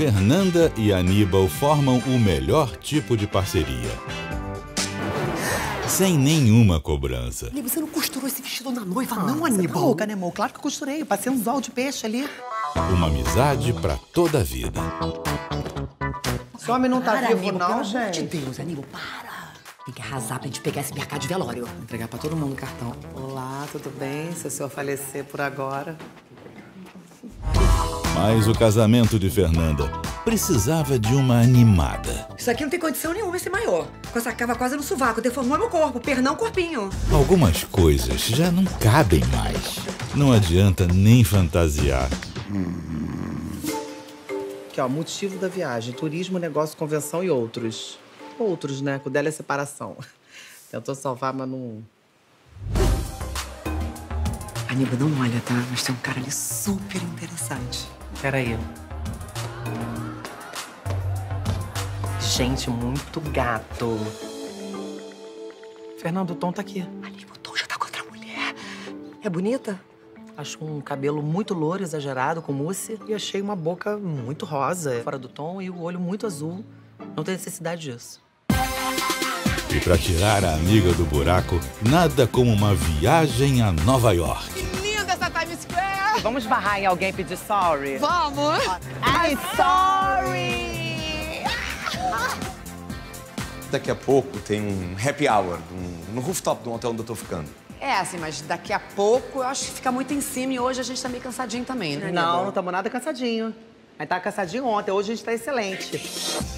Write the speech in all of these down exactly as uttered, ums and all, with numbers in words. Fernanda e Aníbal formam o melhor tipo de parceria. Sem nenhuma cobrança. E você não costurou esse vestido na noiva, ah, não, Aníbal? Louca, né, amor? Claro que eu costurei. Eu passei um anzol de peixe ali. Uma amizade pra toda a vida. Esse homem não tá para, vivo, Aníbal, não, gente. Pelo amor de Deus, Aníbal, para. Tem que arrasar pra gente pegar esse mercado de velório. Vou entregar pra todo mundo o cartão. Olá, tudo bem? Se o senhor falecer por agora... Mas o casamento de Fernanda precisava de uma animada. Isso aqui não tem condição nenhuma de ser maior. Com essa cava quase no sovaco, deformou meu corpo, pernão, corpinho. Algumas coisas já não cabem mais. Não adianta nem fantasiar. Aqui, ó, motivo da viagem, turismo, negócio, convenção e outros. Outros, né? O dela é separação. Tentou salvar, mas não... Aníbal, não olha, tá? Mas tem um cara ali super interessante. Peraí. Gente, muito gato. Fernando, o Tom tá aqui. Aníbal, o Tom já tá com outra mulher. É bonita? Acho um cabelo muito louro, exagerado, com mousse. E achei uma boca muito rosa, fora do tom, e o olho muito azul. Não tem necessidade disso. E pra tirar a amiga do buraco, nada como uma viagem a Nova York. Que linda essa Times Square! Vamos barrar em alguém e pedir sorry? Vamos! I'm sorry! Daqui a pouco tem um happy hour um, no rooftop do hotel onde eu tô ficando. É, assim, mas daqui a pouco eu acho que fica muito em cima e hoje a gente tá meio cansadinho também, né? Não, não estamos nada cansadinho. A gente tava cansadinho ontem, hoje a gente tá excelente.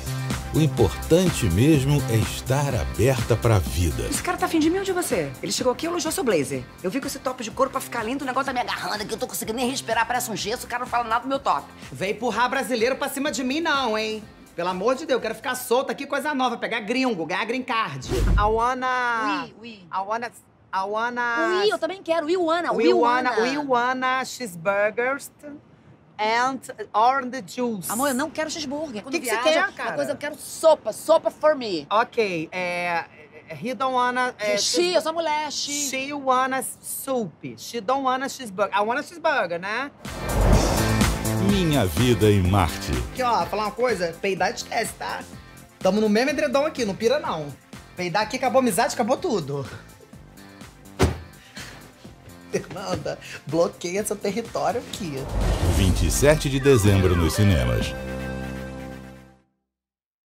O importante mesmo é estar aberta pra vida. Esse cara tá afim de mim ou de você? Ele chegou aqui e elogiou seu blazer. Eu vi com esse top de couro pra ficar lindo, o negócio tá me agarrando aqui, eu tô conseguindo nem respirar, parece um gesso, o cara não fala nada do meu top. Vem empurrar brasileiro pra cima de mim não, hein? Pelo amor de Deus, eu quero ficar solta aqui, coisa nova, pegar gringo, ganhar green card. A Wana... Ui, ui. A Wana... A Wana... Ui, eu também quero, ui, Wana, ui, Wana. Ui, Wana, cheeseburgers... And orange juice. Amor, eu não quero cheeseburger. O que, que você quer, cara? Uma coisa, eu quero sopa. Sopa for me. Ok, é... He don't wanna... É, she, eu sou mulher, she. She wanna soup. She don't wanna cheeseburger. I wanna cheeseburger, né? Minha Vida em Marte. Aqui, ó, falar uma coisa. Peidar esquece, tá? Tamo no mesmo edredom aqui, não pira, não. Peidar aqui, acabou a amizade, acabou tudo. Fernanda, bloqueia seu território aqui. vinte e sete de dezembro nos cinemas.